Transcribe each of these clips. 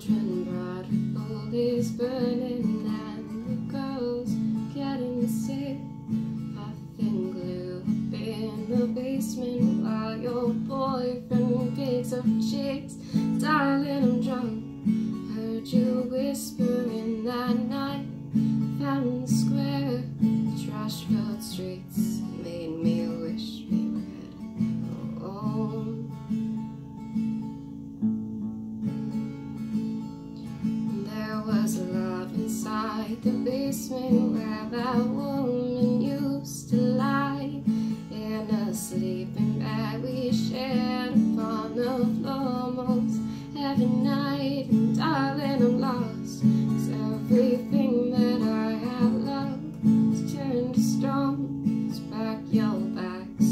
children brought all this burning, and the girls getting sick, puffing glue up in the basement while your boyfriend picks up chicks. Darling, I'm drunk, heard you whispering that night. Fountain Square, trash filled streets made me wish we were home. Was love inside the basement where that woman used to lie in a sleeping bag we shared upon the floor most every night. And darling, I'm lost, 'cause everything that I have loved has turned to stone. It's back your backs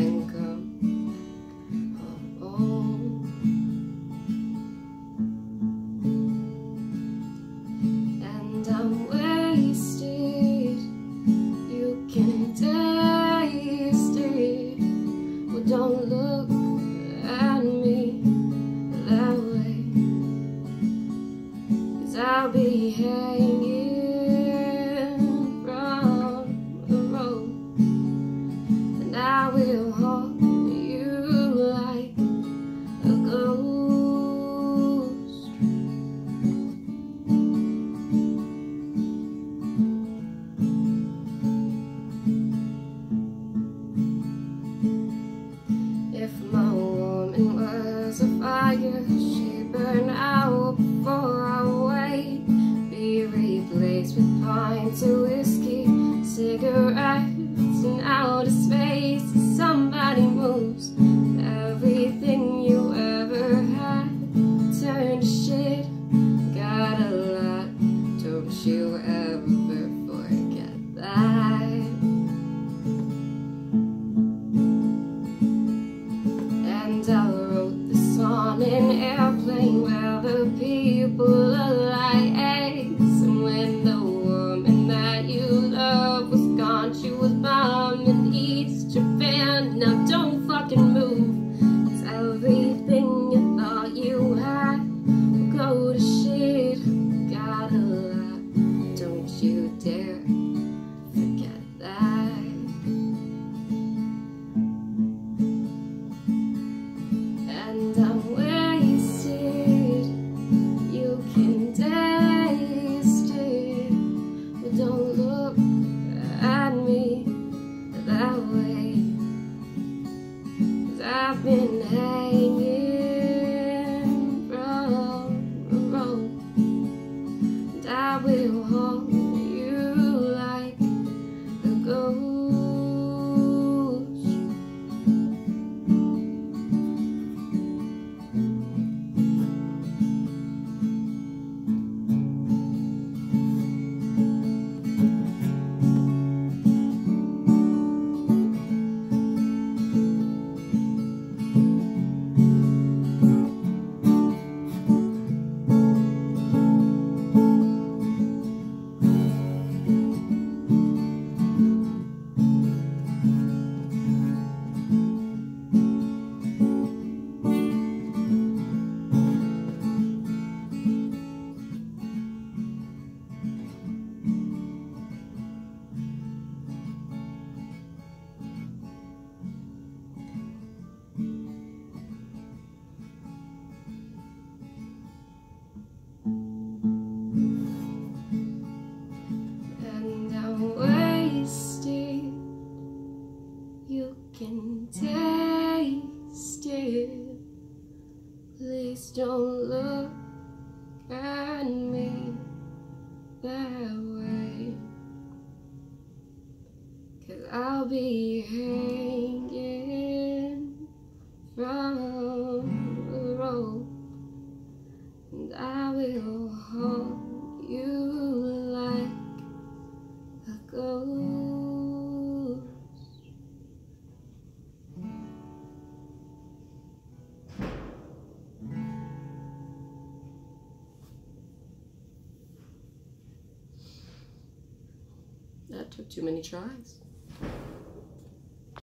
and come back home. I'm wasted, you can taste it. Well, don't look at me that way, 'cause I'll be hanging from the rope, and I will hold you like a ghost. She burned out before I wait. Be replaced with pints of whiskey, cigarettes, and outer space. Somebody moves everything you ever had, turned to shit. Got a lot, don't you ever forget that. And I'll on an airplane where the people look like eggs, and when the woman that you love was gone, she was bombed in East Japan. Now don't fucking move, 'cause everything you thought you had will go to shit. Got a lot, don't you dare forget that. I've been hanging from the rope, and I will hold you like a ghost. Can taste it. Please don't look at me that way, 'cause I'll be hanging from the rope, and I will hold you like a ghost. That took too many tries.